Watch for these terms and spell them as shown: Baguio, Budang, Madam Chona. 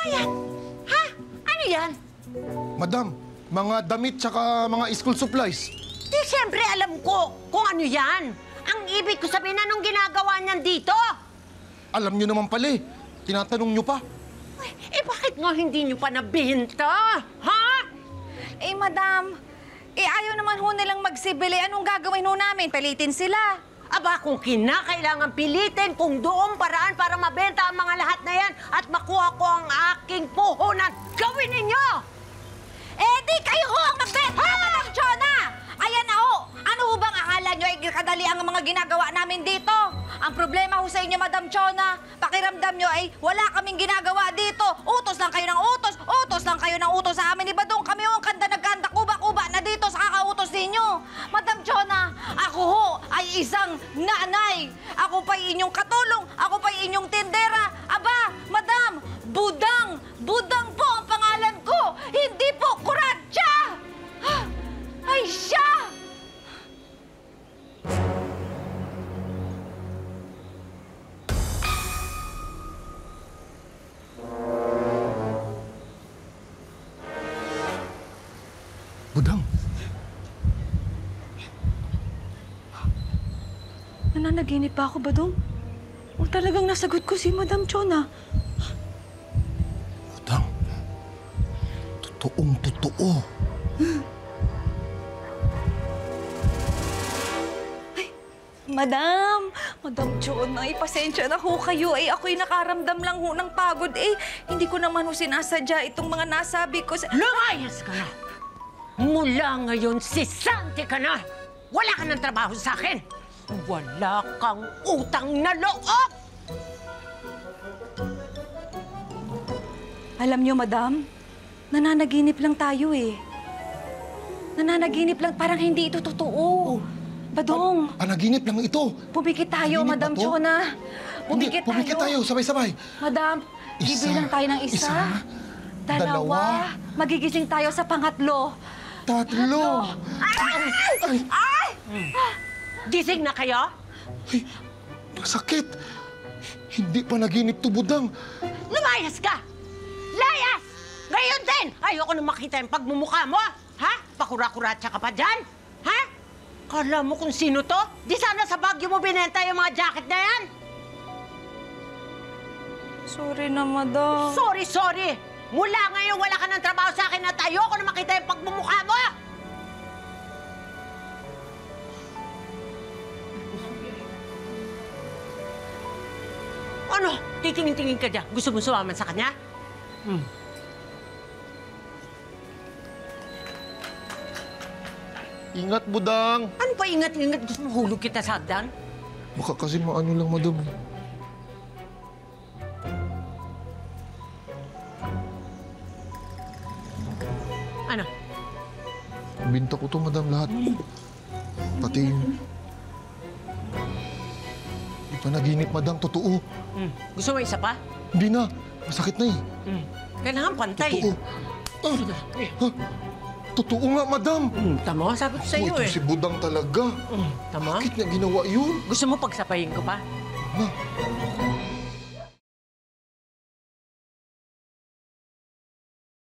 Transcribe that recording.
mga yan? Ha? Ano yan? Madam, mga damit tsaka mga school supplies. Di siyempre alam ko kung ano yan. Ang ibig ko sabihin, anong ginagawa niyan dito? Alam niyo naman pala eh. Tinatanong niyo pa. Eh bakit nga hindi niyo pa nabenta? Ha? Eh madam, eh ayaw naman ho nilang magsibili. Anong gagawin ho namin? Pilitin sila. Aba, kung kinakailangan pilitin, kung doon paraan para mabenta ang mga lahat na yan at makuha ko ang aking puhunan, gawin ninyo! Eh, di kayo ho ang magbenta, Madam Chona! Ayan na ho! Ano ho bang akala nyo ay kadali ang mga ginagawa namin dito? Ang problema ho sa inyo, Madam Chona, pakiramdam nyo ay wala kaming ginagawa dito. Utos lang kayo ng utos, sa amin ni Budang. Kami ho ang kanda nagkanda, kuba-kuba na dito sa kakautos ninyo. Madam Chona, ako ho ay isang nanay. Ako pa'y inyong katulong, ako pa'y inyong tindera. Aba, Madam, Budang! Budang po ang pangalan ko! Hindi po Kuratsa! Ay siya! Budang! Nananaginip pa ako, Budang? O talagang nasagot ko si Madam Chona? Budang, totoong-totoo. Ay, Madam Chona, ay pasensya na ho kayo. Ay, ako'y nakaramdam lang ho ng pagod. Eh, hindi ko naman ho sinasadya itong mga nasabi ko sa... Lumayas ka na! Mula ngayon, sisante ka na! Wala ka ng trabaho sa akin! Wala kang utang na loob! Alam niyo, Madam, nananaginip lang tayo eh. Nananaginip lang, parang hindi ito totoo. Budang! Panaginip lang ito! Pumikit tayo, Madam Chona! Pumikit tayo! Pumikit tayo, sabay-sabay! Madam, bibilang tayo ng isa, dalawa, magigising tayo sa pangatlo. Tatlo! Ay! Gising na kayo? Ay, masakit! Hindi pa naginip to, Budang. Lumayas ka! Layas! Ngayon din! Ayoko na makita yung pagmumukha mo! Ha? Pakura-kuratsa ka pa dyan? Ha? Kala mo kung sino to? Di sana sa Baguio mo binenta yung mga jacket na yan? Sorry na, Madam. Sorry! Mula ngayon wala ka ng trabaho sa akin at ayoko na makita yung pagmumukha mo! Ano? Titingin-tingin ka dyan. Gusto mo sumaman sa kanya? Ingat, Budang! Ano pa ingat-ingat? Gusto mo hulog kita sa hagdan? Baka kasi maano lang, Madam. Ano? Binta ko to, Madam, lahat. Pati... Panaginip, Madam. Totoo. Gusto mo isa pa? Hindi na. Masakit na eh. Kailangan pantay. Totoo. Totoo nga, Madam. Tama. Sabi ko sa'yo eh. Si Budang talaga. Tama. Bakit niya ginawa yun? Gusto mo pagsapayin ko pa? Na.